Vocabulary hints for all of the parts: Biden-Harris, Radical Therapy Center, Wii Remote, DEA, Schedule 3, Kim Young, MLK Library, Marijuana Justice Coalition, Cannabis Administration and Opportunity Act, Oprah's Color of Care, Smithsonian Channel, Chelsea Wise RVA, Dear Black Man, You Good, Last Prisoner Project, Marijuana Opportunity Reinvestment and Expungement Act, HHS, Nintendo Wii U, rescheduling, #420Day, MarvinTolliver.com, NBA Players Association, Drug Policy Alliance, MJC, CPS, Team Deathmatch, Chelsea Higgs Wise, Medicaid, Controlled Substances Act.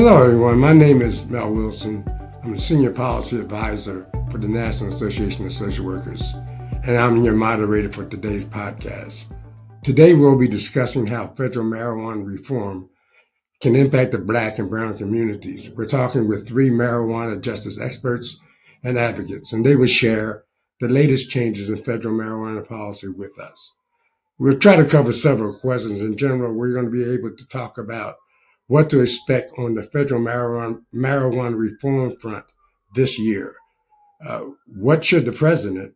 Hello everyone, my name is Mel Wilson. I'm a Senior Policy Advisor for the National Association of Social Workers, and I'm your moderator for today's podcast. Today we'll be discussing how federal marijuana reform can impact the Black and Brown communities. We're talking with three marijuana justice experts and advocates, and they will share the latest changes in federal marijuana policy with us. We'll try to cover several questions. In general, we're going to be able to talk about what to expect on the federal marijuana reform front this year. What should the president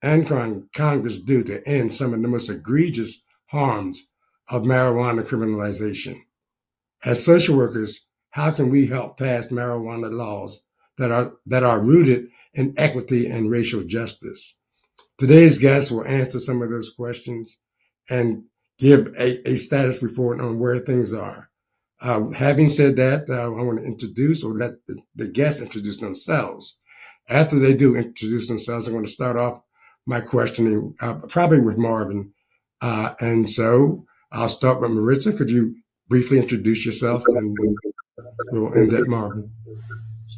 and Congress do to end some of the most egregious harms of marijuana criminalization? As social workers, how can we help pass marijuana laws that are rooted in equity and racial justice? Today's guests will answer some of those questions and give a status report on where things are. Having said that, I want to introduce or let the guests introduce themselves. After they do introduce themselves, I'm going to start off my questioning probably with Marvin. And so I'll start with Maritza. Could you briefly introduce yourself and we'll end at Marvin?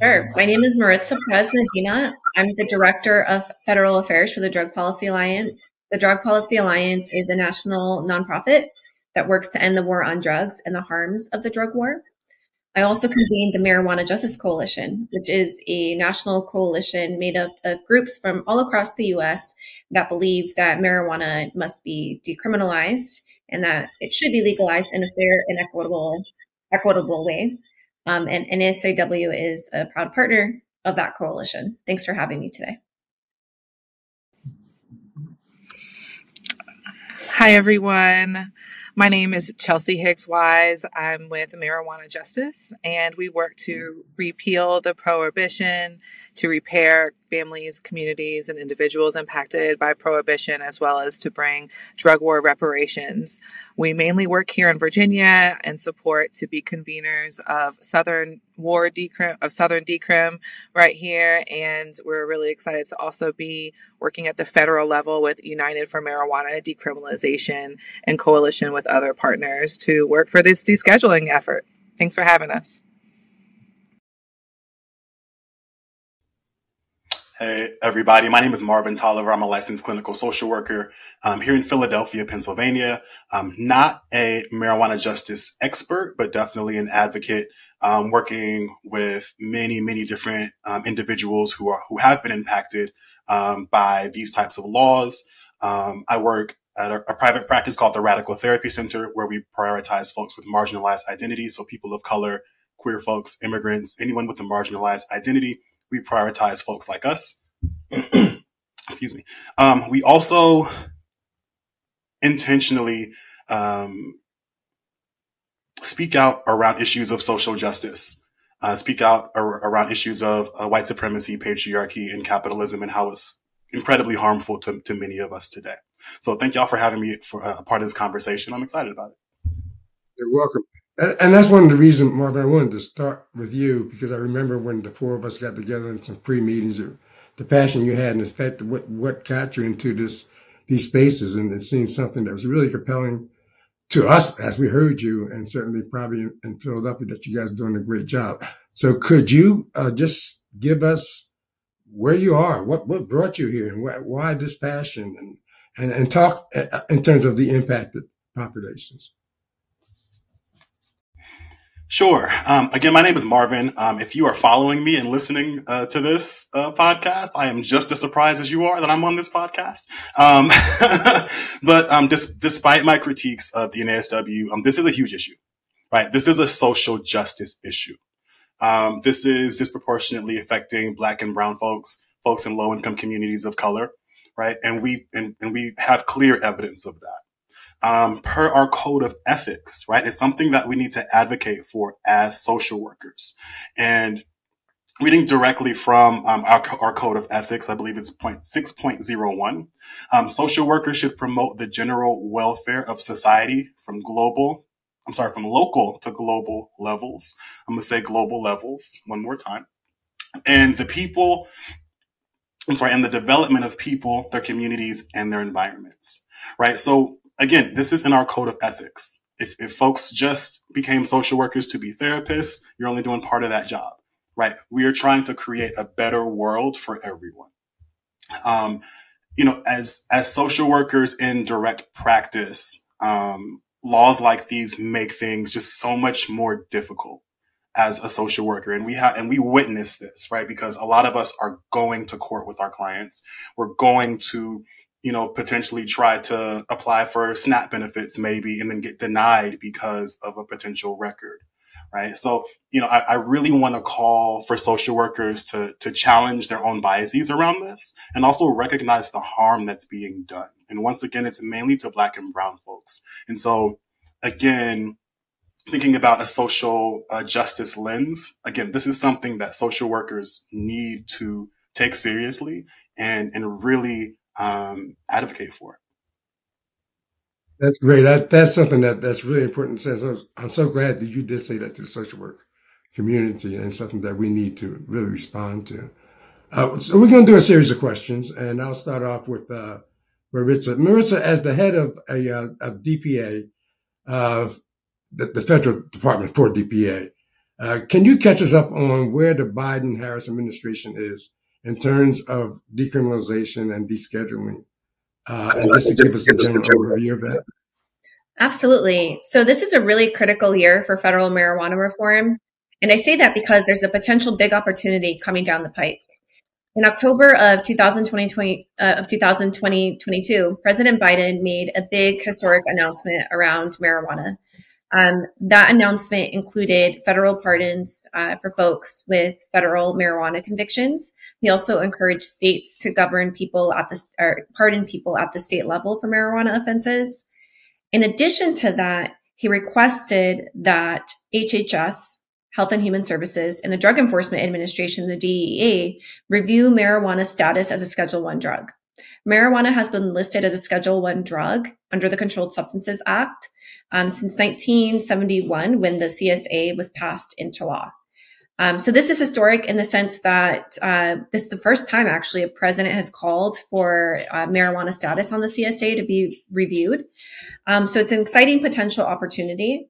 Sure. My name is Maritza Perez Medina. I'm the Director of Federal Affairs for the Drug Policy Alliance. The Drug Policy Alliance is a national nonprofit that works to end the war on drugs and the harms of the drug war. I also convened the Marijuana Justice Coalition, which is a national coalition made up of groups from all across the US that believe that marijuana must be decriminalized and that it should be legalized in a fair and equitable way. And NSAW is a proud partner of that coalition. Thanks for having me today. Hi, everyone. My name is Chelsea Higgs Wise. I'm with Marijuana Justice, and we work to repeal the prohibition to repair families, communities, and individuals impacted by prohibition, as well as to bring drug war reparations. We mainly work here in Virginia and support to be conveners of Southern Decrim right here. And we're really excited to also be working at the federal level with United for Marijuana Decriminalization and coalition with other partners to work for this descheduling effort. Thanks for having us. Hey, everybody. My name is Marvin Tolliver. I'm a licensed clinical social worker here in Philadelphia, Pennsylvania. I'm not a marijuana justice expert, but definitely an advocate working with many, many different individuals who have been impacted by these types of laws. I work at a private practice called the Radical Therapy Center, where we prioritize folks with marginalized identities. So people of color, queer folks, immigrants, anyone with a marginalized identity. We prioritize folks like us. Excuse me. We also intentionally speak out around issues of social justice, speak out around issues of white supremacy, patriarchy, and capitalism, and how it's incredibly harmful to many of us today. So thank y'all for having me for a part of this conversation. I'm excited about it. You're welcome. And that's one of the reasons, Marvin, I wanted to start with you, because I remember when the four of us got together in some pre-meetings, the passion you had and the fact what got you into these spaces, and it seemed something that was really compelling to us as we heard you, and certainly probably in Philadelphia, that you guys are doing a great job. So could you just give us where you are, what brought you here, and why this passion, and talk in terms of the impacted populations? Sure. Again, my name is Marvin. If you are following me and listening to this podcast, I am just as surprised as you are that I'm on this podcast. But despite my critiques of the NASW, this is a huge issue, right? This is a social justice issue. This is disproportionately affecting Black and Brown folks, folks in low-income communities of color, right? And we have clear evidence of that. Per our code of ethics, right? It's something that we need to advocate for as social workers. And reading directly from our code of ethics, I believe it's point 6.01, social workers should promote the general welfare of society from local to global levels. I'm going to say global levels one more time. And the development of people, their communities, and their environments, right? So again, this is in our code of ethics. If folks just became social workers to be therapists, you're only doing part of that job, right? We are trying to create a better world for everyone. You know, as social workers in direct practice, laws like these make things just so much more difficult as a social worker. And we witness this, right? Because a lot of us are going to court with our clients. We're going to, you know, potentially try to apply for SNAP benefits maybe, and then get denied because of a potential record, right? So, you know, I really want to call for social workers to challenge their own biases around this and also recognize the harm that's being done. And once again, it's mainly to Black and brown folks. And so again, thinking about a social justice lens, again, this is something that social workers need to take seriously and really advocate for. That's great. That's something that's really important. I'm so glad that you did say that to the social work community, and something that we need to really respond to. So we're going to do a series of questions, and I'll start off with Maritza. Maritza, as the head of DPA, the Federal Department for DPA, can you catch us up on where the Biden-Harris administration is in terms of decriminalization and descheduling? And just to give us a general overview of that. Absolutely. So this is a really critical year for federal marijuana reform. And I say that because there's a potential big opportunity coming down the pike. In October of 2022, President Biden made a big historic announcement around marijuana. That announcement included federal pardons for folks with federal marijuana convictions. We also encouraged states to pardon people at the state level for marijuana offenses. In addition to that, he requested that HHS, Health and Human Services, and the Drug Enforcement Administration, the DEA, review marijuana status as a Schedule I drug. Marijuana has been listed as a Schedule I drug under the Controlled Substances Act since 1971, when the CSA was passed into law. So this is historic in the sense that this is the first time actually a president has called for marijuana status on the CSA to be reviewed. So it's an exciting potential opportunity.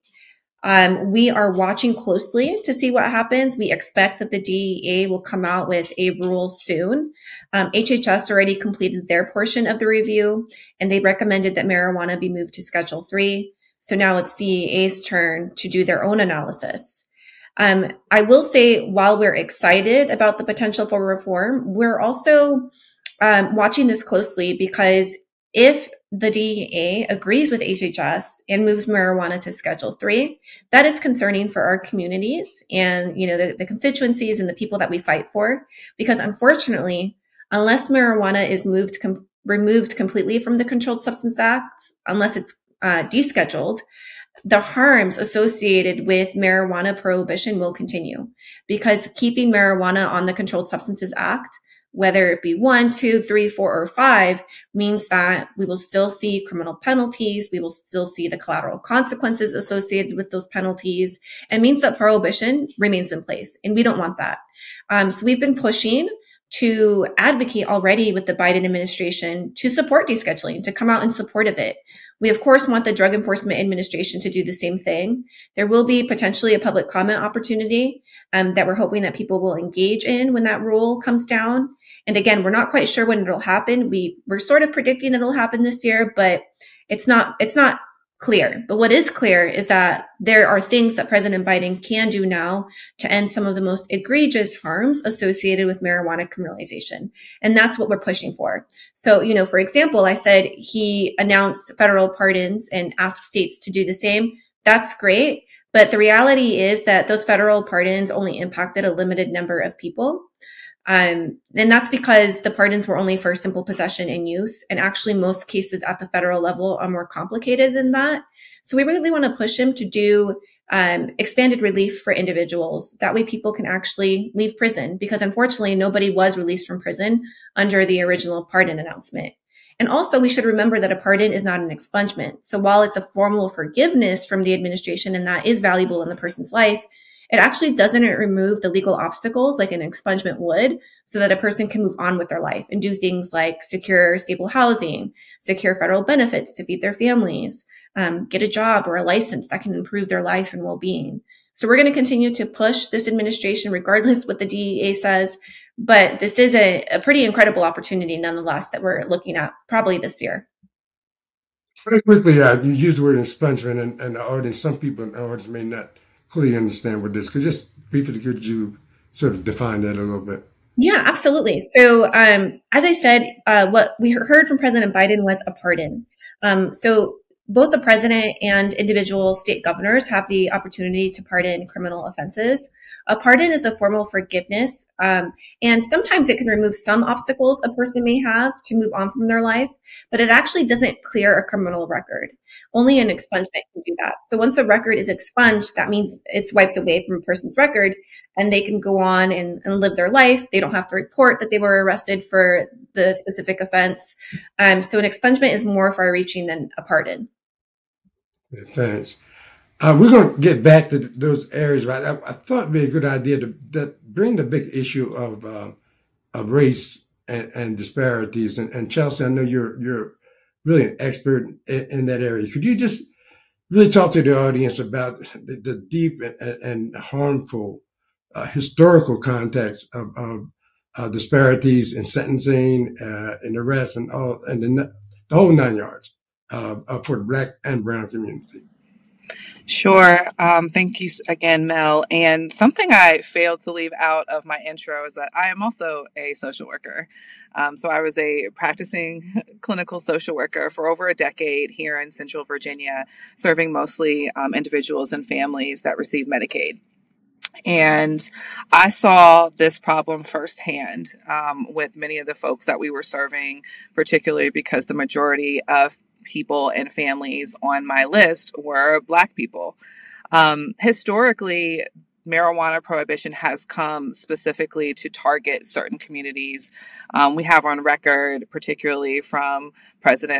We are watching closely to see what happens. We expect that the DEA will come out with a rule soon. HHS already completed their portion of the review, and they recommended that marijuana be moved to Schedule 3. So now it's DEA's turn to do their own analysis. I will say, while we're excited about the potential for reform, we're also watching this closely, because if the DEA agrees with HHS and moves marijuana to Schedule 3, that is concerning for our communities and, you know, the constituencies and the people that we fight for, because unfortunately, unless marijuana is removed completely from the Controlled Substance Act, unless it's descheduled, the harms associated with marijuana prohibition will continue, because keeping marijuana on the Controlled Substances Act, whether it be 1, 2, 3, 4, or 5, means that we will still see criminal penalties. We will still see the collateral consequences associated with those penalties. It means that prohibition remains in place, and we don't want that. So we've been pushing to advocate already with the Biden administration to support descheduling, to come out in support of it. We, of course, want the Drug Enforcement Administration to do the same thing. There will be potentially a public comment opportunity that we're hoping that people will engage in when that rule comes down. And again, we're not quite sure when it'll happen. We're sort of predicting it'll happen this year, but it's not clear. But what is clear is that there are things that President Biden can do now to end some of the most egregious harms associated with marijuana criminalization. And that's what we're pushing for. So, you know, for example, I said he announced federal pardons and asked states to do the same. That's great. But the reality is that those federal pardons only impacted a limited number of people. And that's because the pardons were only for simple possession and use. And actually, most cases at the federal level are more complicated than that. So we really want to push him to do expanded relief for individuals. That way people can actually leave prison, because unfortunately, nobody was released from prison under the original pardon announcement. And also, we should remember that a pardon is not an expungement. So while it's a formal forgiveness from the administration, and that is valuable in the person's life, It actually doesn't remove the legal obstacles like an expungement would, so that a person can move on with their life and do things like secure stable housing, secure federal benefits to feed their families, get a job or a license that can improve their life and well-being. So we're going to continue to push this administration regardless what the DEA says, but this is a pretty incredible opportunity nonetheless that we're looking at probably this year. Very quickly, you used the word expungement, and the audience, some people in the audience may not clearly understand what this. Could just briefly, could you sort of define that a little bit? Yeah, absolutely. So as I said, what we heard from President Biden was a pardon. So both the president and individual state governors have the opportunity to pardon criminal offenses. A pardon is a formal forgiveness, and sometimes it can remove some obstacles a person may have to move on from their life, but it actually doesn't clear a criminal record. Only an expungement can do that. So once a record is expunged, that means it's wiped away from a person's record, and they can go on and live their life. They don't have to report that they were arrested for the specific offense. So an expungement is more far-reaching than a pardon. Yeah, thanks. We're going to get back to those areas, but I thought it'd be a good idea to bring the big issue of race and disparities. And Chelsea, I know you're really an expert in that area. Could you just really talk to the audience about the deep and harmful historical context of disparities in sentencing and arrest and all and the whole nine yards for the Black and Brown community? Sure. Thank you again, Mel. And something I failed to leave out of my intro is that I am also a social worker. So I was a practicing clinical social worker for over a decade here in Central Virginia, serving mostly individuals and families that receive Medicaid. And I saw this problem firsthand with many of the folks that we were serving, particularly because the majority of people and families on my list were Black people. Historically, marijuana prohibition has come specifically to target certain communities. We have on record, particularly from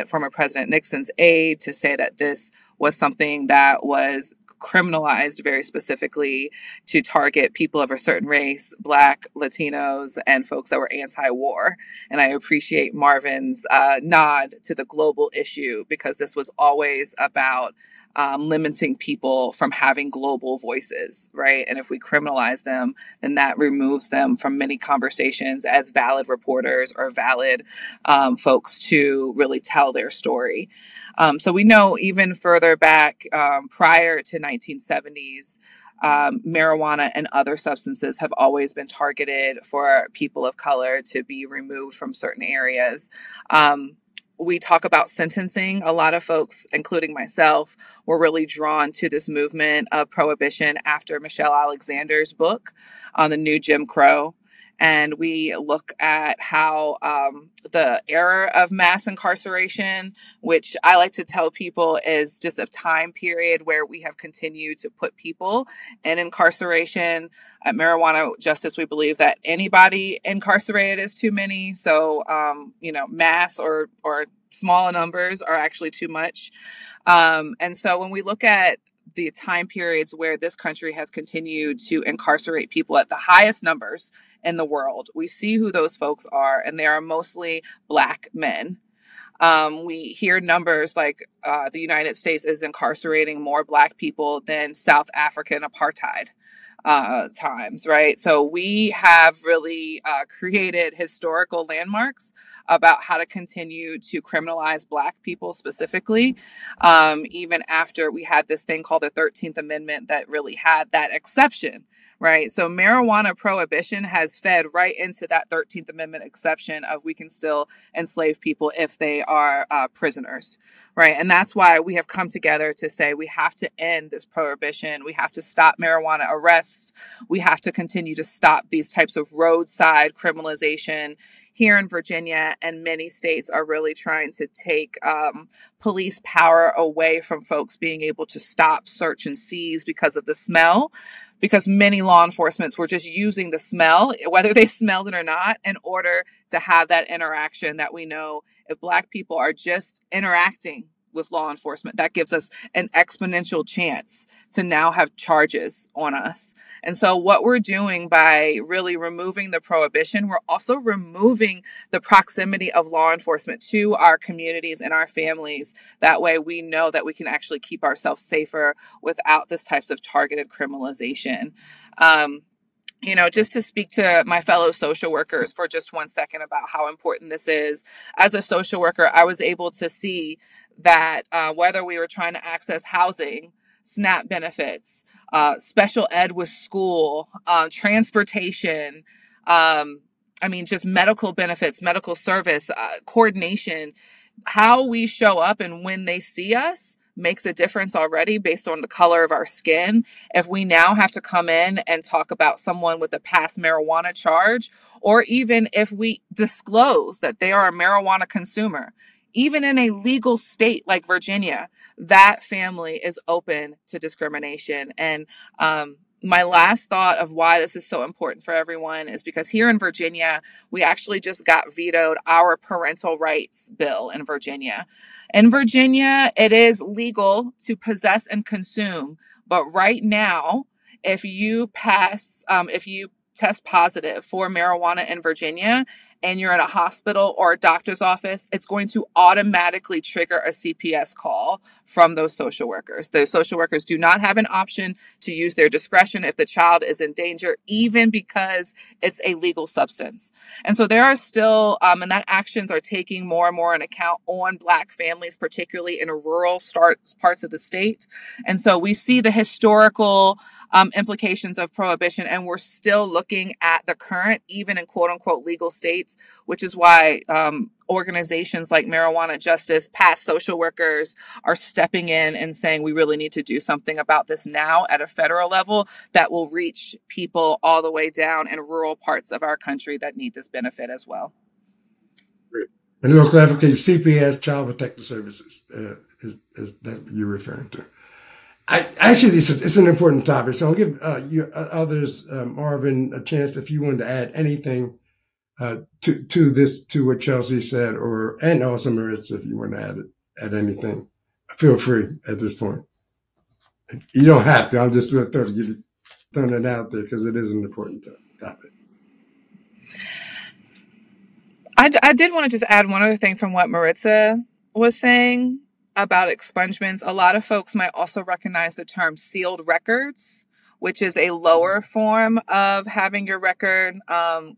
former President Nixon's aide, to say that this was something that was criminalized very specifically to target people of a certain race, Black, Latinos, and folks that were anti-war. And I appreciate Marvin's nod to the global issue, because this was always about limiting people from having global voices, right? And if we criminalize them, then that removes them from many conversations as valid reporters or valid folks to really tell their story. So we know even further back, prior to 1970s, marijuana and other substances have always been targeted for people of color to be removed from certain areas. We talk about sentencing. A lot of folks, including myself, were really drawn to this movement of prohibition after Michelle Alexander's book on the New Jim Crow. And we look at how the era of mass incarceration, which I like to tell people is just a time period where we have continued to put people in incarceration. At Marijuana Justice, we believe that anybody incarcerated is too many. So, mass or small numbers are actually too much. And so when we look at the time periods where this country has continued to incarcerate people at the highest numbers in the world, we see who those folks are, and they are mostly Black men. We hear numbers like the United States is incarcerating more Black people than South African apartheid times, right? So we have really created historical landmarks about how to continue to criminalize Black people specifically, even after we had this thing called the 13th Amendment that really had that exception, right? So marijuana prohibition has fed right into that 13th Amendment exception of we can still enslave people if they are prisoners, right? And that's why we have come together to say we have to end this prohibition. We have to stop marijuana arrests. We have to continue to stop these types of roadside criminalization. Here in Virginia and many states are really trying to take police power away from folks being able to stop, search, and seize because of the smell, because many law enforcement were just using the smell, whether they smelled it or not, in order to have that interaction that we know if Black people are just interacting with law enforcement. That gives us an exponential chance to now have charges on us. And so what we're doing by really removing the prohibition, we're also removing the proximity of law enforcement to our communities and our families. That way we know that we can actually keep ourselves safer without this types of targeted criminalization. You know, just to speak to my fellow social workers for just one second about how important this is. As a social worker, I was able to see that whether we were trying to access housing, SNAP benefits, special ed with school, transportation, just medical benefits, medical service, coordination, how we show up and when they see us makes a difference already based on the color of our skin. If we now have to come in and talk about someone with a past marijuana charge, or even if we disclose that they are a marijuana consumer, even in a legal state like Virginia, that family is open to discrimination. And my last thought of why this is so important for everyone is because here in Virginia, we actually just got vetoed our parental rights bill in Virginia. In Virginia, it is legal to possess and consume. But right now, if you test positive for marijuana in Virginia and you're in a hospital or a doctor's office, it's going to automatically trigger a CPS call from those social workers. Those social workers do not have an option to use their discretion if the child is in danger, even because it's a legal substance. And so there are still, and that actions are taking more and more in account on Black families, particularly in rural parts of the state. And so we see the historical implications of prohibition, and we're still looking at the current, even in quote unquote legal states, which is why organizations like Marijuana Justice, past social workers are stepping in and saying we really need to do something about this now at a federal level that will reach people all the way down in rural parts of our country that need this benefit as well. And real clarification, CPS, Child Protective Services, is that what you're referring to? It's an important topic, so I'll give others, Marvin, a chance if you wanted to add anything to what Chelsea said, and also Maritza, if you want to add anything, feel free at this point. You don't have to. I'm just throwing it out there because it is an important topic. I did want to just add one other thing from what Maritza was saying about expungements. A lot of folks might also recognize the term sealed records, which is a lower form of having your record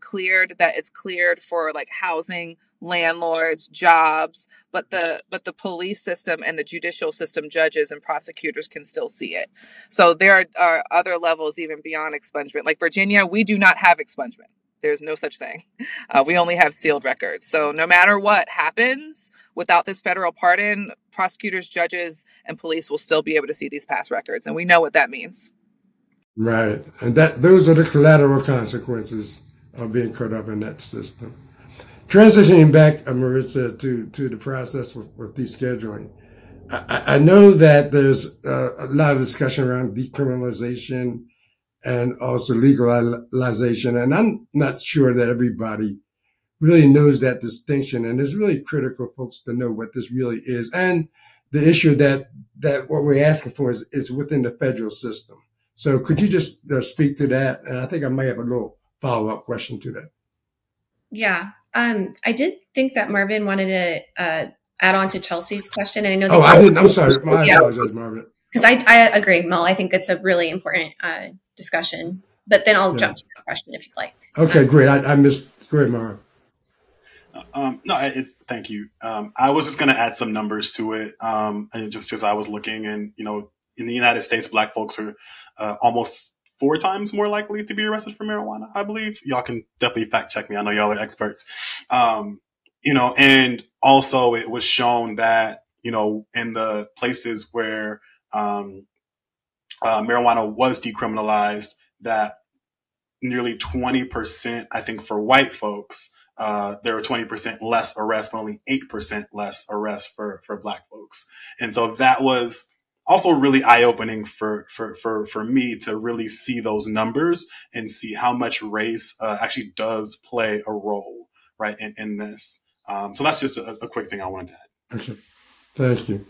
cleared, that it's cleared for like housing, landlords, jobs, but the police system and the judicial system, judges and prosecutors can still see it. So there are other levels even beyond expungement. Like Virginia, we do not have expungement. There's no such thing. We only have sealed records. So no matter what happens without this federal pardon, prosecutors, judges, and police will still be able to see these past records. And we know what that means. Right. And those are the collateral consequences of being caught up in that system. Transitioning back, Maritza, to the process with descheduling. I know that there's a lot of discussion around decriminalization and also legalization. And I'm not sure that everybody really knows that distinction. And it's really critical, folks, to know what this really is. And the issue that what we're asking for is within the federal system. So could you just speak to that? And I think I might have a little follow-up question to that. Yeah. I did think that Marvin wanted to add on to Chelsea's question. And I know that I didn't. I'm sorry. I apologize, Marvin. Because I agree, Mel. I think it's a really important discussion. But then I'll jump to your question if you'd like. Okay, great. I missed. Great, Mara. Thank you. I was just going to add some numbers to it. And just because I was looking, and you know, in the United States, Black folks are almost 4 times more likely to be arrested for marijuana. I believe y'all can definitely fact check me. I know y'all are experts. And also it was shown that in the places where marijuana was decriminalized, that nearly 20%, I think for white folks, there were 20% less arrests, but only 8% less arrests for Black folks. And so that was also really eye-opening for me to really see those numbers and see how much race actually does play a role, right, in this. So that's just a quick thing I wanted to add. Okay. Thank you.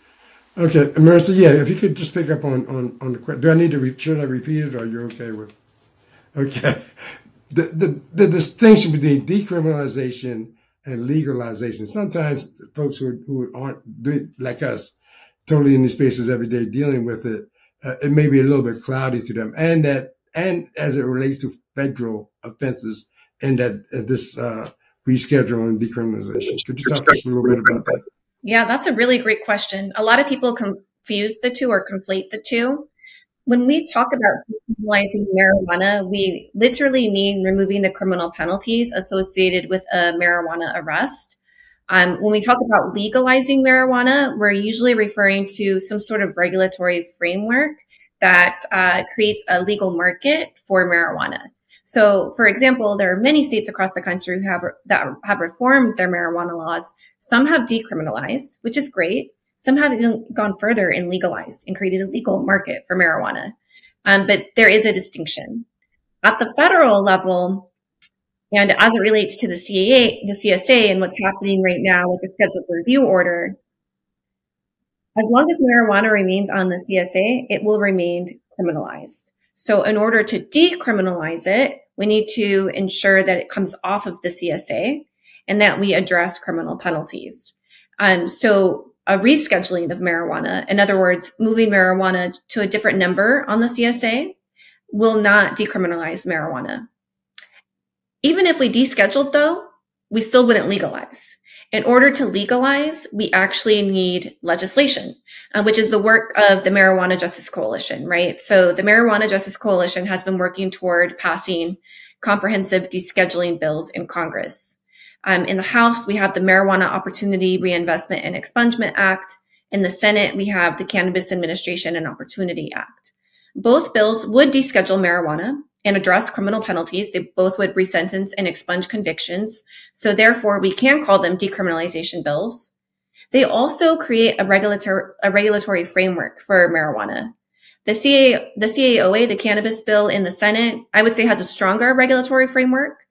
Okay, Maritza, yeah, if you could just pick up on the question. Do I need to, should I repeat it, or are you okay with it? Okay. The distinction between decriminalization and legalization. Sometimes folks who aren't, like us, totally in these spaces every day dealing with it, it may be a little bit cloudy to them. And that, and as it relates to federal offenses and that this rescheduling decriminalization. Could you talk to us a little bit about that? Yeah, that's a really great question. A lot of people confuse the two or conflate the two. When we talk about decriminalizing marijuana, we literally mean removing the criminal penalties associated with a marijuana arrest. When we talk about legalizing marijuana, we're usually referring to some sort of regulatory framework that creates a legal market for marijuana. So, for example, there are many states across the country who have reformed their marijuana laws. Some have decriminalized, which is great. Some have even gone further and legalized and created a legal market for marijuana. But there is a distinction. At the federal level, and as it relates to the CSA and what's happening right now with the scheduled review order, as long as marijuana remains on the CSA, it will remain criminalized. So in order to decriminalize it, we need to ensure that it comes off of the CSA and that we address criminal penalties. So a rescheduling of marijuana, in other words, moving marijuana to a different number on the CSA, will not decriminalize marijuana. Even if we descheduled, though, we still wouldn't legalize. In order to legalize, we actually need legislation, which is the work of the Marijuana Justice Coalition, right? So the Marijuana Justice Coalition has been working toward passing comprehensive descheduling bills in Congress. In the House, we have the Marijuana Opportunity Reinvestment and Expungement Act. In the Senate, we have the Cannabis Administration and Opportunity Act. Both bills would deschedule marijuana and address criminal penalties. They both would resentence and expunge convictions. So therefore, we can call them decriminalization bills. They also create a regulatory framework for marijuana. The CAOA, the cannabis bill in the Senate, I would say has a stronger regulatory framework.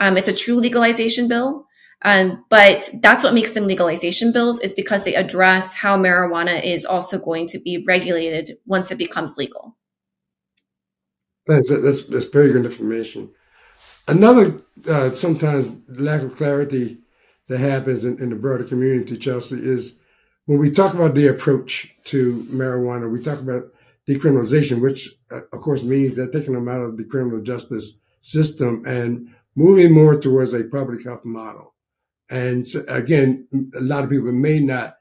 It's a true legalization bill, but that's what makes them legalization bills, is because they address how marijuana is also going to be regulated once it becomes legal. Thanks. That's very good information. Another sometimes lack of clarity that happens in the broader community, Chelsea, is when we talk about the approach to marijuana, we talk about decriminalization, which of course means they're taking them out of the criminal justice system and moving more towards a public health model. And so, again, a lot of people may not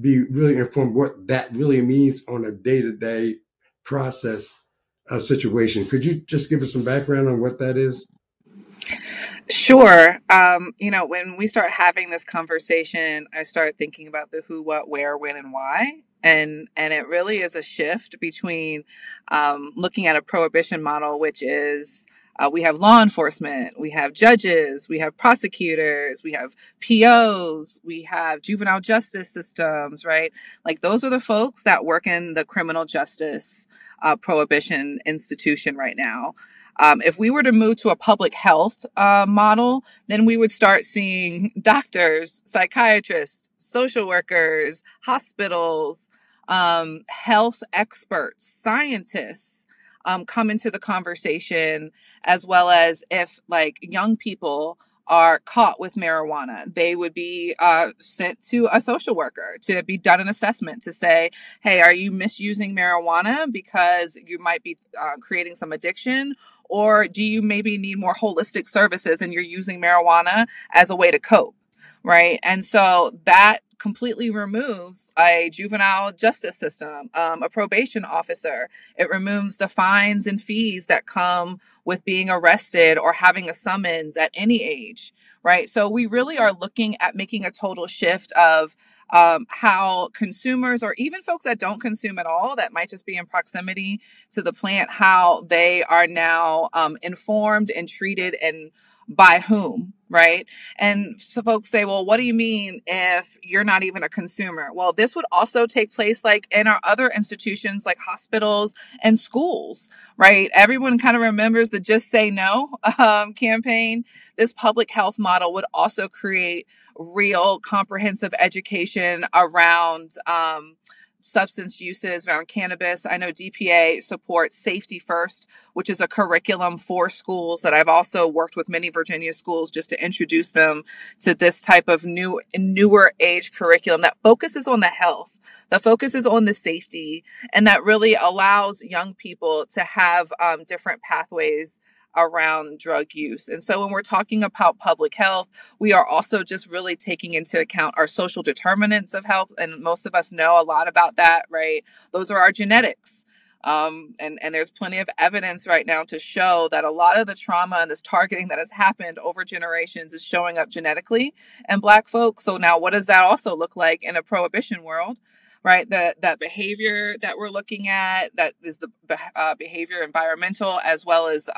be really informed what that really means on a day-to-day process. Situation. Could you just give us some background on what that is? Sure. You know, when we start having this conversation, I start thinking about the who, what, where, when, and why. And it really is a shift between looking at a prohibition model, which is we have law enforcement, we have judges, we have prosecutors, we have POs, we have juvenile justice systems, right? Like those are the folks that work in the criminal justice prohibition institution right now. If we were to move to a public health model, then we would start seeing doctors, psychiatrists, social workers, hospitals, health experts, scientists, come into the conversation, as well as if like young people are caught with marijuana, they would be sent to a social worker to be done an assessment to say, hey, are you misusing marijuana because you might be creating some addiction? Or do you maybe need more holistic services and you're using marijuana as a way to cope, right? And so that completely removes a juvenile justice system, a probation officer. It removes the fines and fees that come with being arrested or having a summons at any age, right? So we really are looking at making a total shift of how consumers, or even folks that don't consume at all, that might just be in proximity to the plant, how they are now informed and treated and by whom, right? And so folks say, well, what do you mean if you're not even a consumer? Well, this would also take place like in our other institutions like hospitals and schools, right? Everyone kind of remembers the Just Say No campaign. This public health model would also create real comprehensive education around substance uses around cannabis. I know DPA supports Safety First, which is a curriculum for schools that I've also worked with many Virginia schools just to introduce them to this type of newer age curriculum that focuses on the health, that focuses on the safety, and that really allows young people to have different pathways around drug use. And so when we're talking about public health, we are also just really taking into account our social determinants of health. And most of us know a lot about that, right? Those are our genetics. And there's plenty of evidence right now to show that a lot of the trauma and this targeting that has happened over generations is showing up genetically in Black folks. So now what does that also look like in a prohibition world? Right? That behavior that we're looking at, that is the behavior, environmental, as well as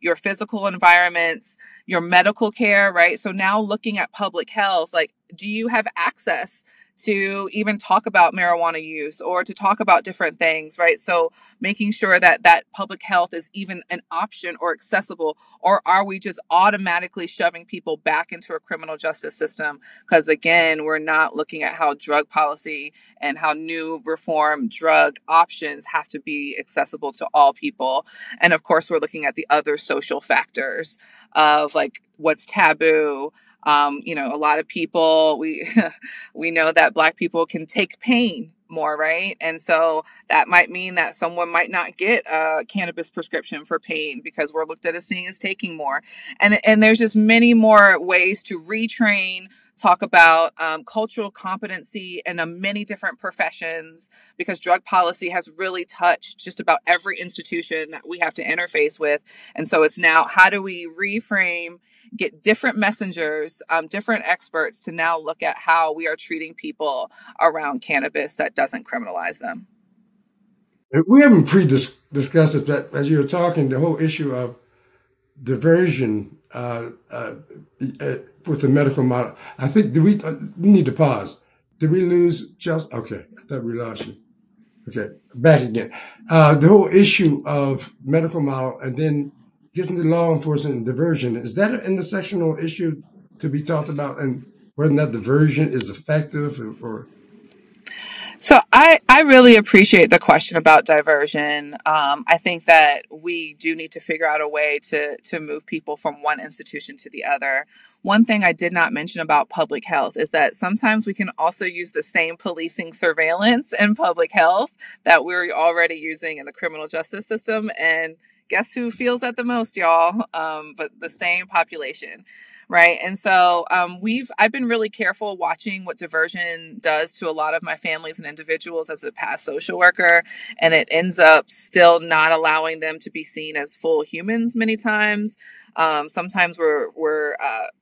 your physical environments, your medical care, right? So now looking at public health, like, do you have access to even talk about marijuana use or to talk about different things, right? So making sure that that public health is even an option or accessible, or are we just automatically shoving people back into a criminal justice system? Because again, we're not looking at how drug policy and how new reform drug options have to be accessible to all people. And of course, we're looking at the other social factors of like what's taboo. A lot of people, we know that Black people can take pain more, right? And so that might mean that someone might not get a cannabis prescription for pain because we're looked at as seeing as taking more. And there's just many more ways to retrain, talk about cultural competency in many different professions, because drug policy has really touched just about every institution that we have to interface with. And so it's now, how do we reframe, get different messengers, different experts to now look at how we are treating people around cannabis that doesn't criminalize them? We haven't discussed this, but as you were talking, the whole issue of diversion with the medical model. I think we need to pause. Did we lose Chelsea? Okay, I thought we lost you. Okay, back again. The whole issue of medical model and then gets into law enforcement and diversion. Is that an intersectional issue to be talked about, and whether that diversion is effective or? So I really appreciate the question about diversion. I think that we do need to figure out a way to move people from one institution to the other. One thing I did not mention about public health is that sometimes we can also use the same policing surveillance in public health that we're already using in the criminal justice system. And guess who feels that the most, y'all? But the same population, right? And so I've been really careful watching what diversion does to a lot of my families and individuals as a past social worker, and it ends up still not allowing them to be seen as full humans many times. Sometimes we're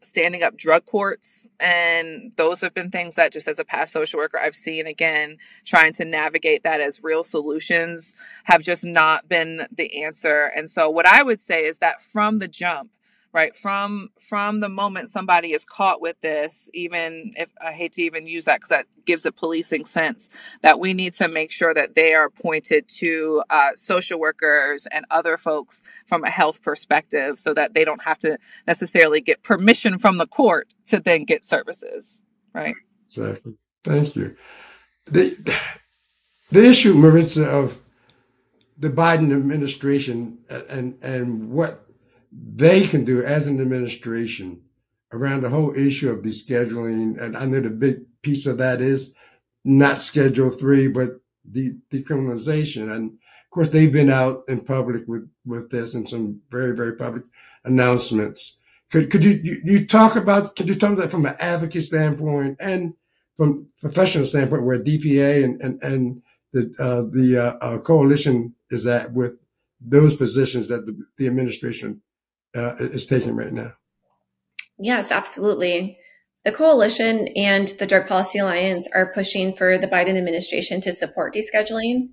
standing up drug courts, and those have been things that just as a past social worker I've seen, again, trying to navigate that as real solutions have just not been the answer. And so what I would say is that from the jump, right, from the moment somebody is caught with this, even if I hate to even use that because that gives a policing sense, that we need to make sure that they are pointed to social workers and other folks from a health perspective so that they don't have to necessarily get permission from the court to then get services, right? Exactly. Thank you. The issue, Maritza, of the Biden administration and what they can do as an administration around the whole issue of descheduling. And I know the big piece of that is not Schedule 3, but the decriminalization. And of course, they've been out in public with this and some very, very public announcements. Could you talk about that from an advocate standpoint and from a professional standpoint where DPA and the coalition is at with those positions that the administration is taking right now? Yes, absolutely. The coalition and the Drug Policy Alliance are pushing for the Biden administration to support descheduling.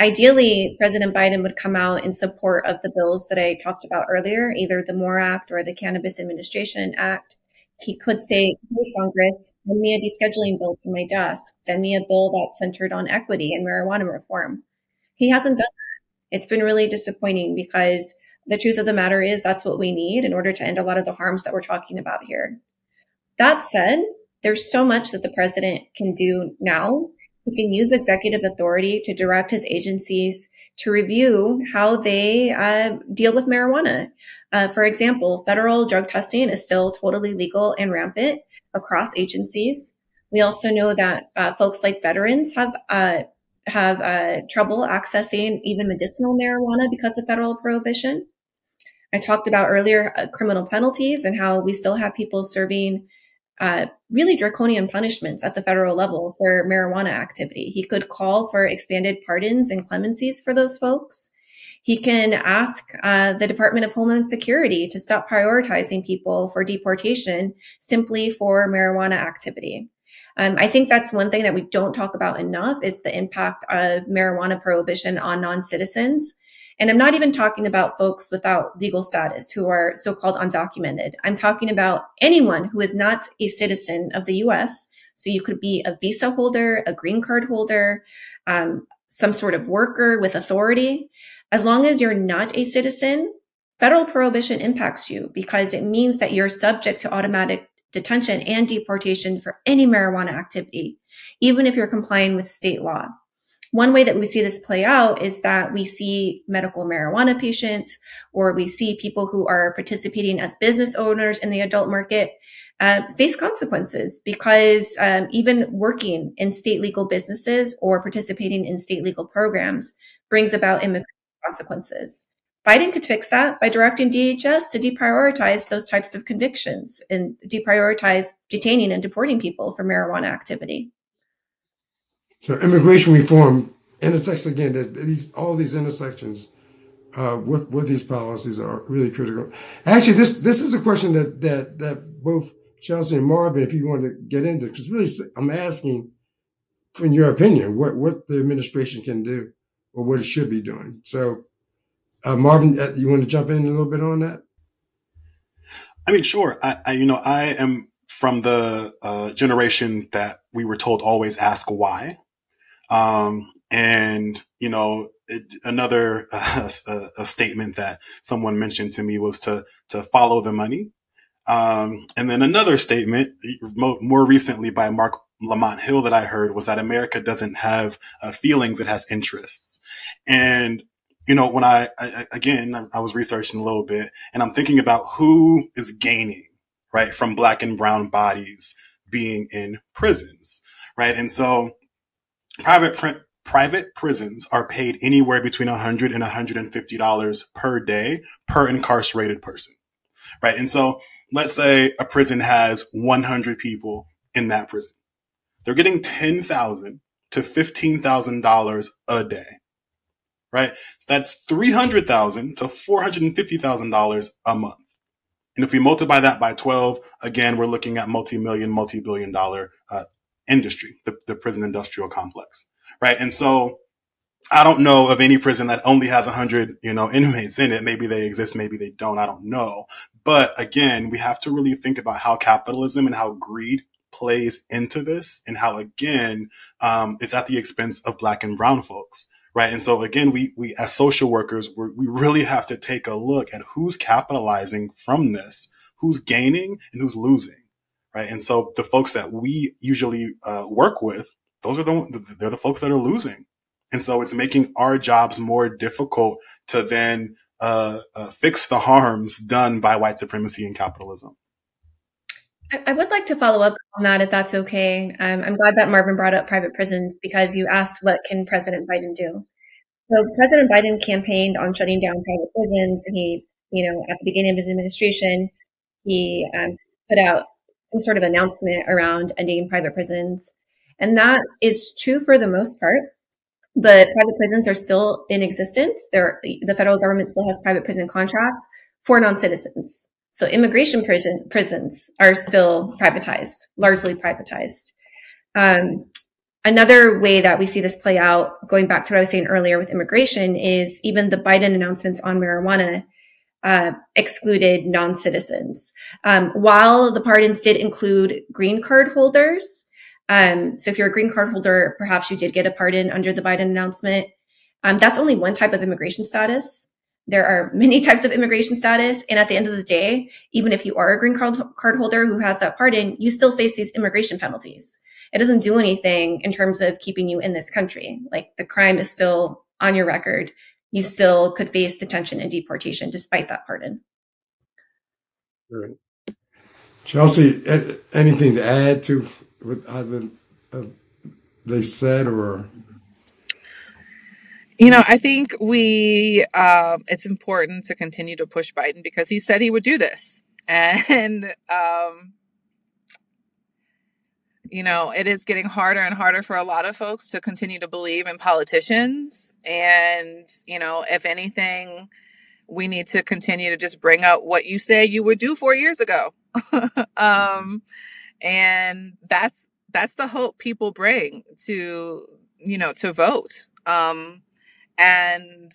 Ideally, President Biden would come out in support of the bills that I talked about earlier, either the MORE Act or the Cannabis Administration Act. He could say, hey, Congress, send me a descheduling bill to my desk. Send me a bill that's centered on equity and marijuana reform. He hasn't done that. It's been really disappointing because the truth of the matter is that's what we need in order to end a lot of the harms that we're talking about here. That said, there's so much that the president can do now He can use executive authority to direct his agencies to review how they deal with marijuana. For example, federal drug testing is still totally legal and rampant across agencies. We also know that folks like veterans have trouble accessing even medicinal marijuana because of federal prohibition. I talked about earlier criminal penalties and how we still have people serving really draconian punishments at the federal level for marijuana activity. He could call for expanded pardons and clemencies for those folks. He can ask the Department of Homeland Security to stop prioritizing people for deportation simply for marijuana activity. I think that's one thing that we don't talk about enough is the impact of marijuana prohibition on non-citizens. And I'm not even talking about folks without legal status who are so-called undocumented. I'm talking about anyone who is not a citizen of the U.S. So you could be a visa holder, a green card holder, some sort of worker with authority. As long as you're not a citizen, federal prohibition impacts you because it means that you're subject to automatic detention and deportation for any marijuana activity, even if you're complying with state law. One way that we see this play out is that we see medical marijuana patients, or we see people who are participating as business owners in the adult market face consequences because even working in state legal businesses or participating in state legal programs brings about immigration consequences. Biden could fix that by directing DHS to deprioritize those types of convictions and deprioritize detaining and deporting people for marijuana activity. So immigration reform intersects again. All these intersections with these policies are really critical. Actually, this is a question that both Chelsea and Marvin, if you want to get into, because really I'm asking, in your opinion, what the administration can do or what it should be doing. So. Marvin, you want to jump in a little bit on that? I mean, sure. I am from the generation that we were told always ask why. Another a statement that someone mentioned to me was to follow the money. And then another statement more recently by Mark Lamont Hill that I heard was that America doesn't have feelings. It has interests. And you know, when I was researching a little bit and I'm thinking about who is gaining, right, from Black and brown bodies being in prisons, right? And so private prisons are paid anywhere between $100 and $150 per day per incarcerated person, right? And so let's say a prison has 100 people in that prison. They're getting $10,000 to $15,000 a day. Right? So that's $300,000 to $450,000 a month. And if we multiply that by 12, again, we're looking at multi-million, multi-billion dollar industry, the prison industrial complex. Right? And so I don't know of any prison that only has 100, inmates in it. Maybe they exist, maybe they don't. I don't know. But again, we have to really think about how capitalism and how greed plays into this and how, again, it's at the expense of Black and brown folks. Right. And so, again, we as social workers, we really have to take a look at who's capitalizing from this, who's gaining and who's losing. Right. And so the folks that we usually work with, they're the folks that are losing. And so it's making our jobs more difficult to then fix the harms done by white supremacy and capitalism. I would like to follow up on that, if that's okay. I'm glad that Marvin brought up private prisons because you asked what can President Biden do. So President Biden campaigned on shutting down private prisons. He, at the beginning of his administration, he put out some sort of announcement around ending private prisons. And that is true for the most part, but private prisons are still in existence. The federal government still has private prison contracts for non-citizens. So immigration prisons are still privatized, largely privatized. Another way that we see this play out, going back to what I was saying earlier with immigration, is even the Biden announcements on marijuana excluded non-citizens. While the pardons did include green card holders, so if you're a green card holder, perhaps you did get a pardon under the Biden announcement. That's only one type of immigration status. There are many types of immigration status. And at the end of the day, even if you are a green card holder who has that pardon, you still face these immigration penalties. it doesn't do anything in terms of keeping you in this country. Like, the crime is still on your record. You still could face detention and deportation despite that pardon. All right. Chelsea, anything to add to what they said, or? You know, I think it's important to continue to push Biden, because he said he would do this. And, you know, it is getting harder and harder for a lot of folks to continue to believe in politicians. And, you know, if anything, we need to continue to just bring out what you said you would do 4 years ago. And that's the hope people bring to, you know, to vote. And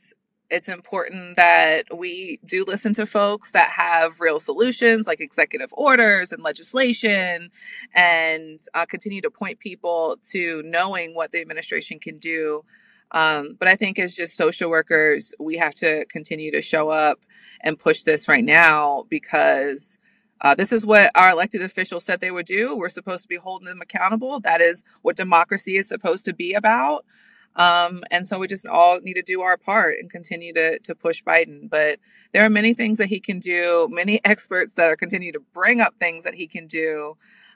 it's important that we do listen to folks that have real solutions, like executive orders and legislation, and continue to point people to knowing what the administration can do. But I think as just social workers, we have to continue to show up and push this right now, because this is what our elected officials said they would do. We're supposed to be holding them accountable. That is what democracy is supposed to be about. And so we just all need to do our part and continue to push Biden. But there are many things that he can do, many experts that are continuing to bring up things that he can do.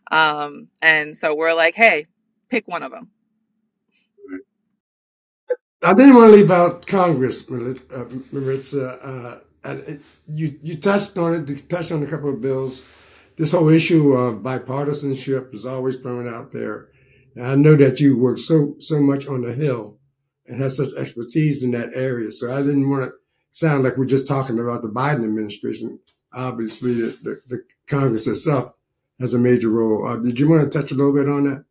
And so we're like, hey, pick one of them. I didn't want to leave out Congress, Maritza. You touched on it. You touched on a couple of bills. This whole issue of bipartisanship is always thrown out there. And I know that you work so much on the Hill and have such expertise in that area. So I didn't want to sound like we're just talking about the Biden administration. Obviously, the Congress itself has a major role. Did you want to touch a little bit on that?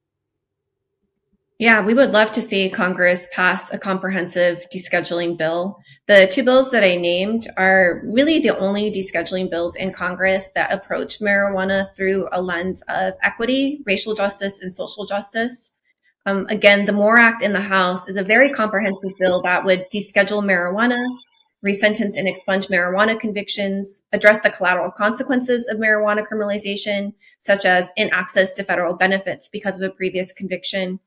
Yeah, we would love to see Congress pass a comprehensive descheduling bill. The two bills that I named are really the only descheduling bills in Congress that approach marijuana through a lens of equity, racial justice, and social justice. Again, the MORE Act in the House is a very comprehensive bill that would deschedule marijuana, resentence and expunge marijuana convictions, address the collateral consequences of marijuana criminalization, such as inaccess to federal benefits because of a previous conviction.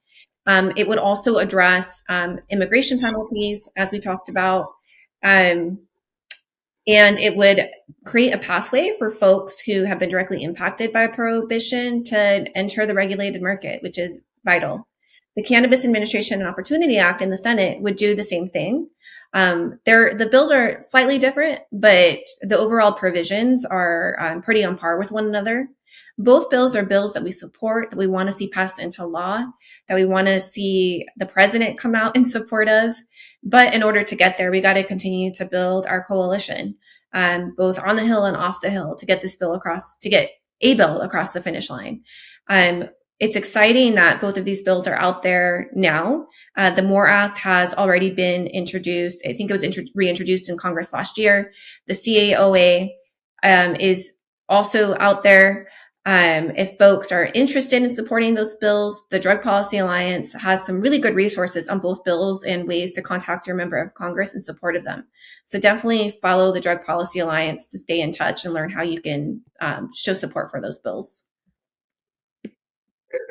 It would also address immigration penalties, as we talked about, and it would create a pathway for folks who have been directly impacted by prohibition to enter the regulated market, which is vital. The Cannabis Administration and Opportunity Act in the Senate would do the same thing. The bills are slightly different, but the overall provisions are pretty on par with one another. Both bills are bills that we support, that we want to see passed into law, that we want to see the president come out in support of. But in order to get there, we got to continue to build our coalition, both on the Hill and off the Hill, to get this bill across, to get a bill across the finish line. It's exciting that both of these bills are out there now. The MORE Act has already been introduced. I think it was reintroduced in Congress last year. The CAOA is also out there. If folks are interested in supporting those bills, the Drug Policy Alliance has some really good resources on both bills and ways to contact your member of Congress in support of them. So definitely follow the Drug Policy Alliance to stay in touch and learn how you can show support for those bills.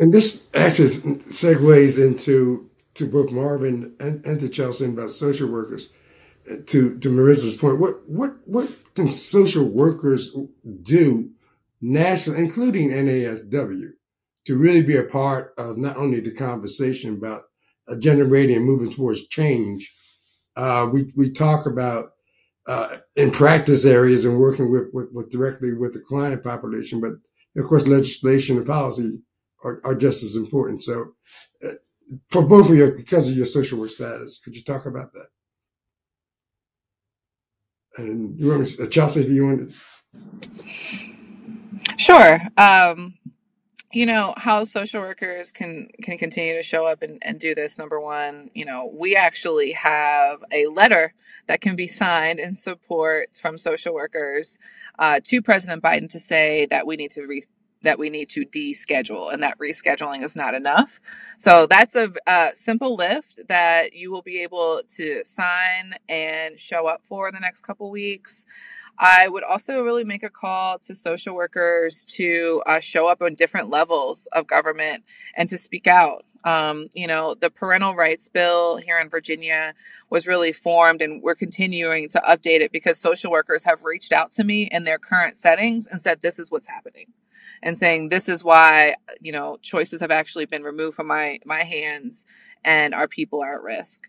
And this actually segues into both Marvin and to Chelsea about social workers. To Maritza's point, what can social workers do nationally, including NASW, to really be a part of not only the conversation about generating and moving towards change? We talk about in practice areas and working with directly with the client population, but of course legislation and policy are just as important. So for both of you, because of your social work status, could you talk about that? And you want Chelsea, if you wanted. Sure. You know, how social workers can continue to show up and do this. Number one, you know, we actually have a letter that can be signed in support from social workers to President Biden to say that we need to that we need to deschedule, and that rescheduling is not enough. So that's a simple lift that you will be able to sign and show up for in the next couple weeks. I would also really make a call to social workers to show up on different levels of government and to speak out. The parental rights bill here in Virginia was really formed, and we're continuing to update it because social workers have reached out to me in their current settings and said, this is what's happening, and saying, this is why, choices have actually been removed from my hands and our people are at risk.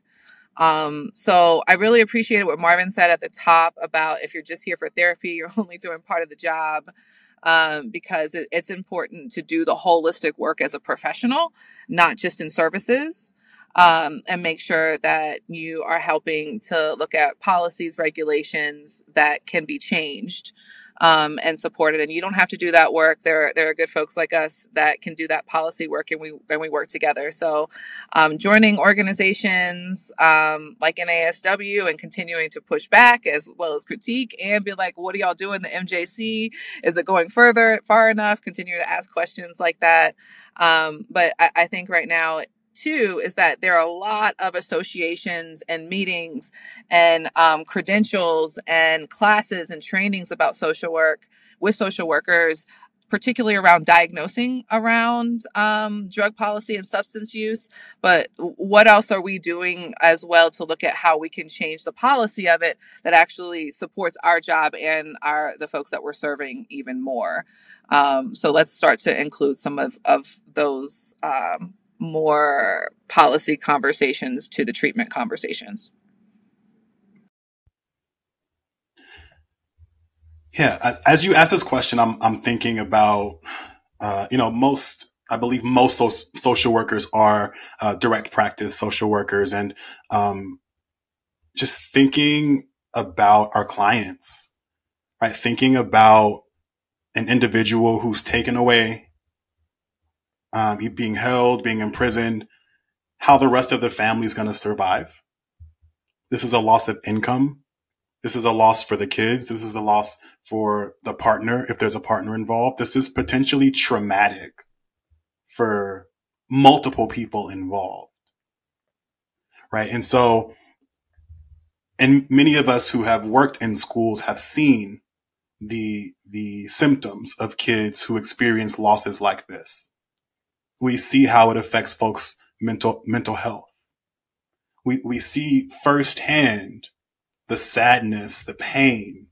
So I really appreciated what Marvin said at the top about if you're just here for therapy, you're only doing part of the job. Because it's important to do the holistic work as a professional, not just in services, and make sure that you are helping to look at policies, regulations that can be changed and supported. And you don't have to do that work. There are good folks like us that can do that policy work, and we work together. So joining organizations like NASW and continuing to push back as well as critique and be like, what are y'all doing? The MJC, is it going far enough? Continue to ask questions like that. But I think right now, too, is that there are a lot of associations and meetings and credentials and classes and trainings about social work with social workers, particularly around diagnosing around drug policy and substance use. But what else are we doing as well to look at how we can change the policy of it that actually supports our job and the folks that we're serving even more? So let's start to include some of those more policy conversations to the treatment conversations. Yeah, as you ask this question, I'm thinking about, I believe most social workers are direct practice social workers, and just thinking about our clients, right? Thinking about an individual who's taken away, being held, being imprisoned, how the rest of the family is going to survive. This is a loss of income. This is a loss for the kids. This is the loss for the partner, if there's a partner involved. This is potentially traumatic for multiple people involved, right? And so, and many of us who have worked in schools have seen the symptoms of kids who experience losses like this. We see how it affects folks' mental health. We see firsthand the sadness, the pain,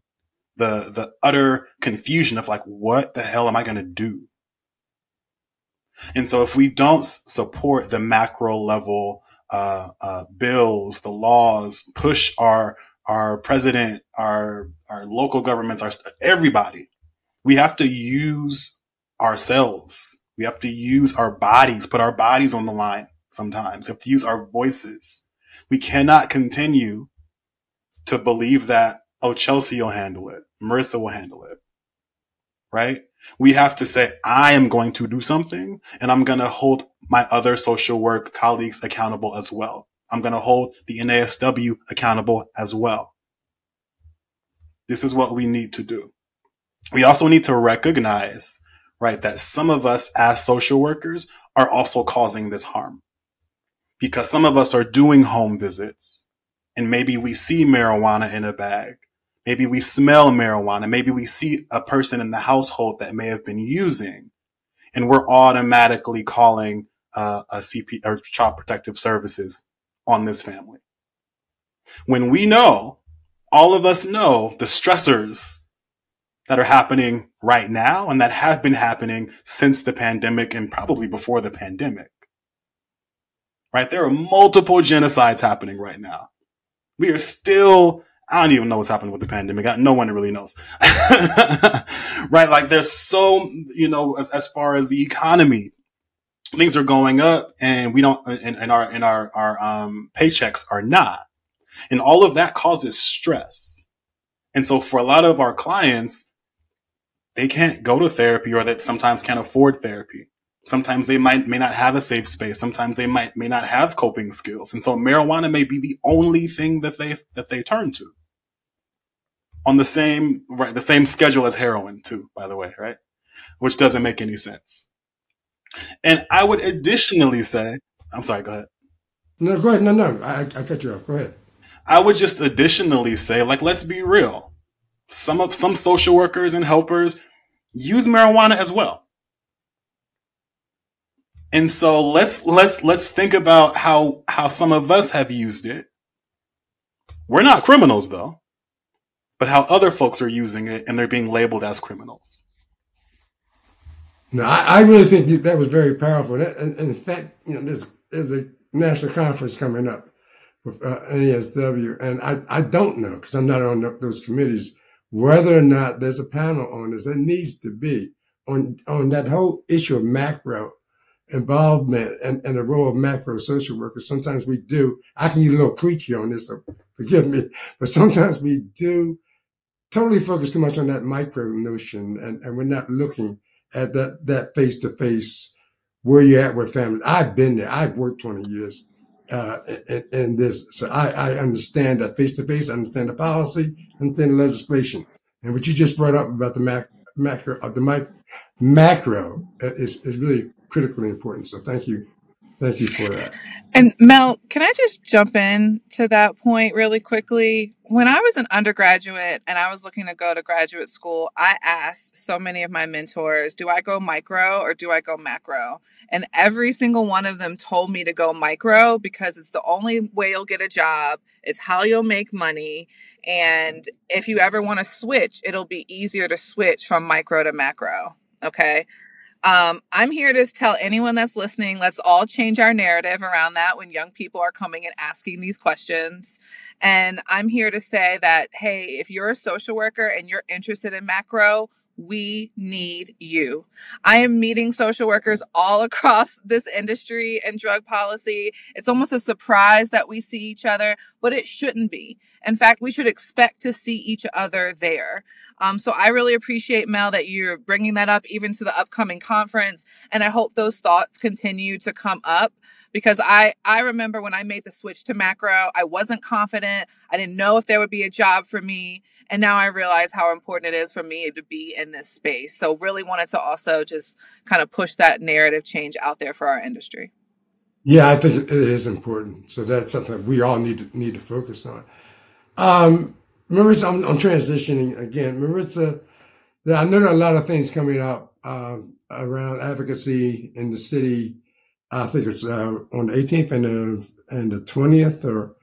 the utter confusion of like, what the hell am I going to do? And so if we don't support the macro level, bills, the laws, push our president, our local governments, everybody, we have to use ourselves. We have to use our bodies, put our bodies on the line sometimes. We have to use our voices. We cannot continue to believe that, oh, Chelsea will handle it. Marissa will handle it, right? We have to say, I am going to do something, and I'm going to hold my other social work colleagues accountable as well. I'm going to hold the NASW accountable as well. This is what we need to do. We also need to recognize, right, that some of us as social workers are also causing this harm, because some of us are doing home visits, and maybe we see marijuana in a bag. Maybe we smell marijuana. Maybe we see a person in the household that may have been using, and we're automatically calling a CP or Child Protective Services on this family. When we know, all of us know, the stressors that are happening right now and that have been happening since the pandemic and probably before the pandemic, right? There are multiple genocides happening right now. We are still, I don't even know what's happening with the pandemic. No one really knows, right? Like there's so, as far as the economy, things are going up and we don't, and our paychecks are not. And all of that causes stress. And so for a lot of our clients, they can't go to therapy, or that sometimes can't afford therapy. Sometimes they may not have a safe space. Sometimes they may not have coping skills. And so marijuana may be the only thing that they turn to. On the same schedule as heroin too, by the way, right? which doesn't make any sense. And I would additionally say, I'm sorry, go ahead. No, go ahead. No, no, I cut you off. Go ahead. I would just additionally say, like, let's be real. Some social workers and helpers use marijuana as well. And so let's think about how some of us have used it. We're not criminals though, but how other folks are using it and they're being labeled as criminals. No, I really think that was very powerful. And in fact, you know, there's a national conference coming up with NESW, and I don't know, because I'm not on those committees, whether or not there's a panel on this. There needs to be on that whole issue of macro involvement and the role of macro social workers. Sometimes we do, I can get a little preachy on this, so forgive me, but sometimes we do totally focus too much on that micro notion, and we're not looking at that face-to-face, where you're at with family. I've been there. I've worked 20 years in this. So I understand that face-to-face, I understand the policy, I understand the legislation. And what you just brought up about the macro is really critically important. So thank you. Thank you for that. And Mel, can I just jump in to that point really quickly? When I was an undergraduate and I was looking to go to graduate school, I asked so many of my mentors, do I go micro or do I go macro? And every single one of them told me to go micro because it's the only way you'll get a job. It's how you'll make money. And if you ever want to switch, it'll be easier to switch from micro to macro. Okay. I'm here to tell anyone that's listening, let's all change our narrative around that when young people are coming and asking these questions. And I'm here to say that, hey, if you're a social worker and you're interested in macro, we need you. I am meeting social workers all across this industry and drug policy. It's almost a surprise that we see each other, but it shouldn't be. In fact, we should expect to see each other there. So I really appreciate, Mel, that you're bringing that up even to the upcoming conference. And I hope those thoughts continue to come up, because I remember when I made the switch to macro, I wasn't confident. I didn't know if there would be a job for me. And now I realize how important it is for me to be in this space. So really wanted to also just kind of push that narrative change out there for our industry. Yeah, I think it is important. So that's something we all need to focus on. Maritza, I'm transitioning again. Maritza, I know there are a lot of things coming up around advocacy in the city. I think it's on the 18th and the 20th, or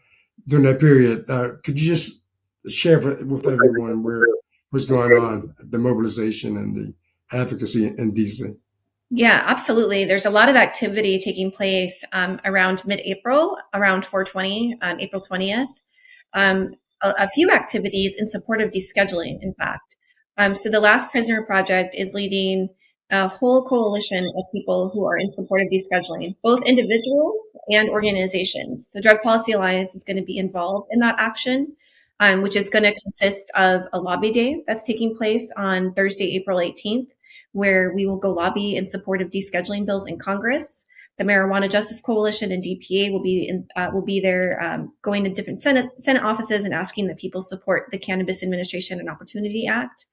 during that period. Could you just share with everyone what's going on, the mobilization and the advocacy in DC? Yeah, absolutely. There's a lot of activity taking place around mid-April, around 420, April 20th. A few activities in support of descheduling, in fact. So the Last Prisoner Project is leading a whole coalition of people who are in support of descheduling, both individuals and organizations. The Drug Policy Alliance is going to be involved in that action, which is going to consist of a lobby day that's taking place on Thursday, April 18th, where we will go lobby in support of descheduling bills in Congress. The Marijuana Justice Coalition and DPA will be there, going to different Senate offices and asking that people support the Cannabis Administration and Opportunity Act.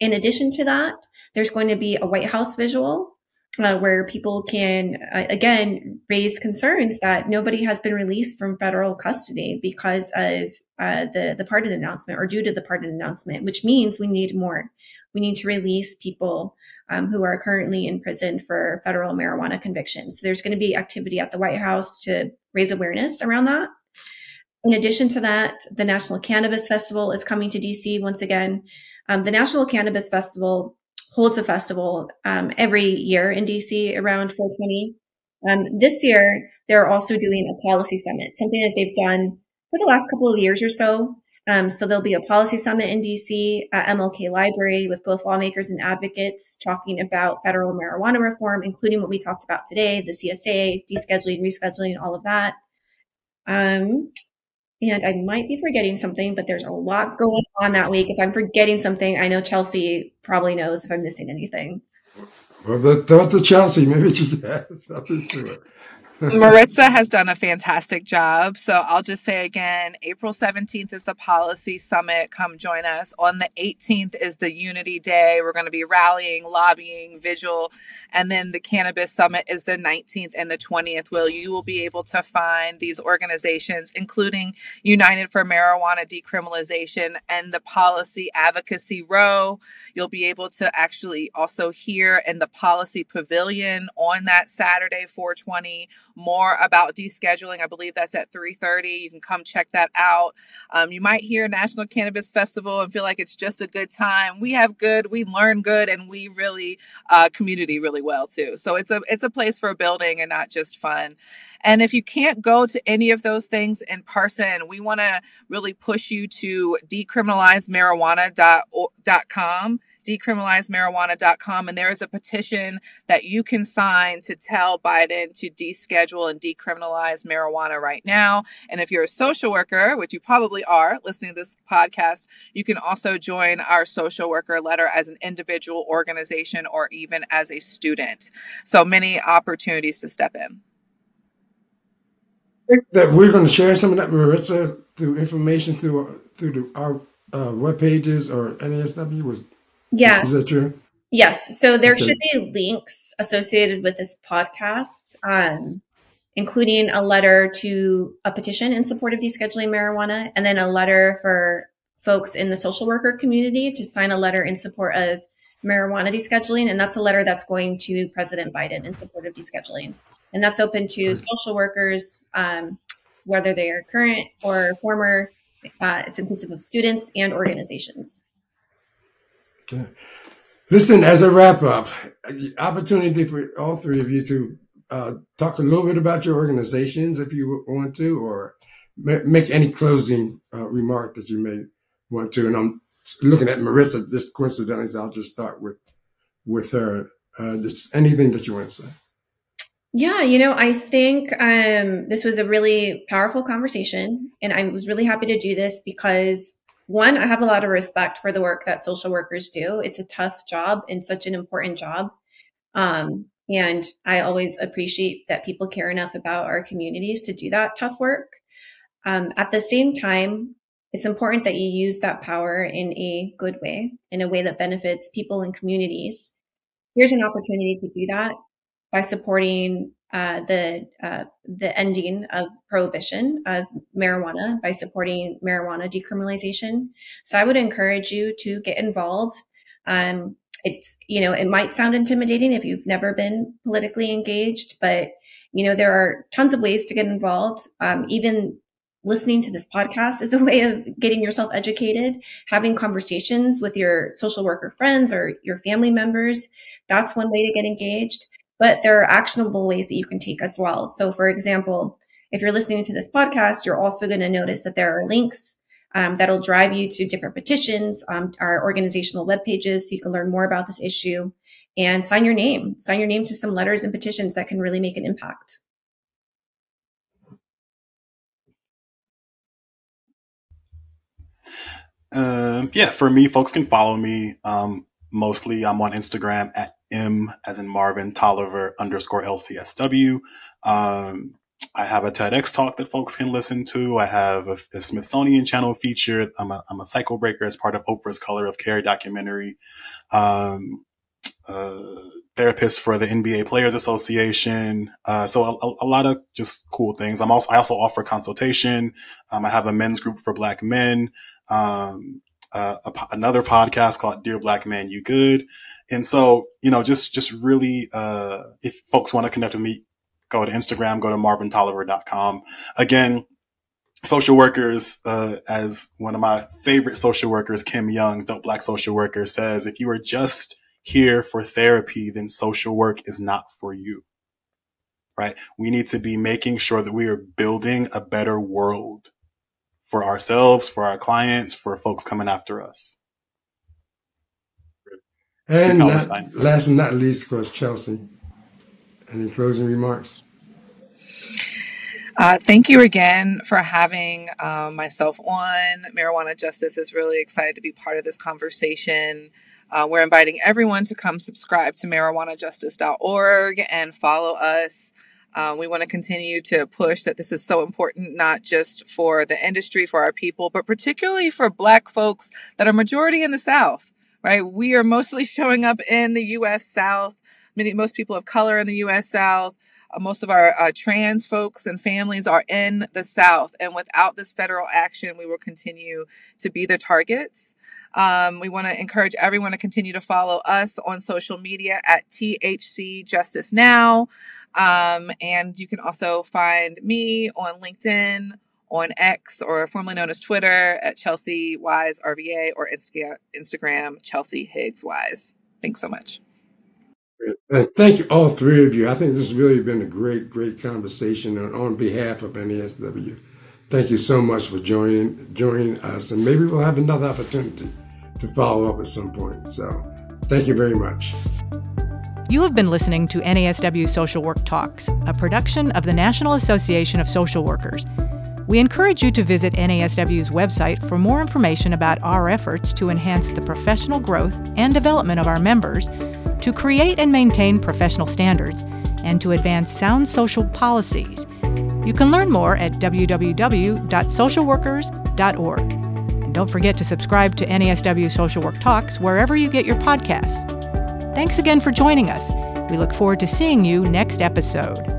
In addition to that, there's going to be a White House visual where people can, again, raise concerns that nobody has been released from federal custody because of the pardon announcement, or due to the pardon announcement, which means we need more. We need to release people who are currently in prison for federal marijuana convictions. So there's going to be activity at the White House to raise awareness around that. In addition to that, the National Cannabis Festival is coming to DC once again. The National Cannabis Festival holds a festival every year in DC around 420. This year, they're also doing a policy summit, something that they've done for the last couple of years or so. So there'll be a policy summit in DC at MLK Library with both lawmakers and advocates talking about federal marijuana reform, including what we talked about today, the CSA, descheduling, rescheduling, all of that. And I might be forgetting something, but there's a lot going on that week. If I'm forgetting something, I know Chelsea probably knows if I'm missing anything. Well, throw it to Chelsea. Maybe she can something to it. Maritza has done a fantastic job. So I'll just say again, April 17th is the policy summit. Come join us. On the 18th is the Unity Day. We're going to be rallying, lobbying, vigil. And then the Cannabis Summit is the 19th and the 20th, where you will be able to find these organizations, including United for Marijuana Decriminalization and the Policy Advocacy Row. You'll be able to actually also hear in the Policy Pavilion on that Saturday, 4/20, more about descheduling. I believe that's at 3:30. You can come check that out. You might hear National Cannabis Festival and feel like it's just a good time. We have good, we learn good, and we really community really well too. So it's a place for building and not just fun. And if you can't go to any of those things in person, we want to really push you to DecriminalizeMarijuana.com. DecriminalizeMarijuana.com. And there is a petition that you can sign to tell Biden to deschedule and decriminalize marijuana right now. And if you're a social worker, which you probably are listening to this podcast, you can also join our social worker letter as an individual organization or even as a student. So many opportunities to step in. I think that we're going to share some of that, Maritza, through information through our web pages or NASW was. Yeah. Is that true? Yes. So there should be links associated with this podcast, including a letter to a petition in support of descheduling marijuana, and then a letter for folks in the social worker community to sign a letter in support of marijuana descheduling. And that's a letter that's going to President Biden in support of descheduling. And that's open to social workers, whether they are current or former. It's inclusive of students and organizations. Okay. Listen, as a wrap up, opportunity for all three of you to talk a little bit about your organizations if you want to, or make any closing remark that you may want to. And I'm looking at Maritza just coincidentally, so I'll just start with her. Just anything that you want to say. Yeah, I think this was a really powerful conversation, and I was really happy to do this because one, I have a lot of respect for the work that social workers do. It's a tough job and such an important job. And I always appreciate that people care enough about our communities to do that tough work. At the same time, it's important that you use that power in a good way, in a way that benefits people and communities. Here's an opportunity to do that by supporting the ending of prohibition of marijuana, by supporting marijuana decriminalization. So I would encourage you to get involved. It's, it might sound intimidating if you've never been politically engaged, but there are tons of ways to get involved. Even listening to this podcast is a way of getting yourself educated, having conversations with your social worker friends or your family members. That's one way to get engaged. But there are actionable ways that you can take as well. So for example, if you're listening to this podcast, you're also going to notice that there are links that'll drive you to different petitions, our organizational web pages, so you can learn more about this issue and sign your name to some letters and petitions that can really make an impact. For me, folks can follow me. Mostly I'm on Instagram at M as in Marvin Tolliver _LCSW. I have a TEDx talk that folks can listen to. I have a Smithsonian Channel feature. I'm a cycle breaker as part of Oprah's Color of Care documentary. Therapist for the NBA Players Association. So a lot of just cool things. I also offer consultation. I have a men's group for Black men. Another podcast called Dear Black Man, You Good. And so, just really, if folks want to connect with me, go to Instagram, go to MarvinTolliver.com. Again, social workers, as one of my favorite social workers, Kim Young, Dope Black Social Worker, says, if you are just here for therapy, then social work is not for you. Right? We need to be making sure that we are building a better world for ourselves, for our clients, for folks coming after us. And last but not least, of course, Chelsea, any closing remarks? Thank you again for having myself on. Marijuana Justice is really excited to be part of this conversation. We're inviting everyone to come subscribe to MarijuanaJustice.org and follow us. We want to continue to push that this is so important, not just for the industry, for our people, but particularly for Black folks that are majority in the South, right? We are mostly showing up in the U.S. South. Most people of color in the U.S. South. Most of our trans folks and families are in the South. And without this federal action, we will continue to be the targets. We want to encourage everyone to continue to follow us on social media at THCJusticeNow. And you can also find me on LinkedIn, on X, or formerly known as Twitter, at Chelsea Wise RVA, or Instagram, Chelsea Higgs Wise. Thanks so much. Thank you, all three of you. I think this has really been a great, great conversation. And on behalf of NASW, thank you so much for joining us. And maybe we'll have another opportunity to follow up at some point. So thank you very much. You have been listening to NASW Social Work Talks, a production of the National Association of Social Workers. We encourage you to visit NASW's website for more information about our efforts to enhance the professional growth and development of our members, to create and maintain professional standards, and to advance sound social policies. You can learn more at www.socialworkers.org. And don't forget to subscribe to NASW Social Work Talks wherever you get your podcasts. Thanks again for joining us. We look forward to seeing you next episode.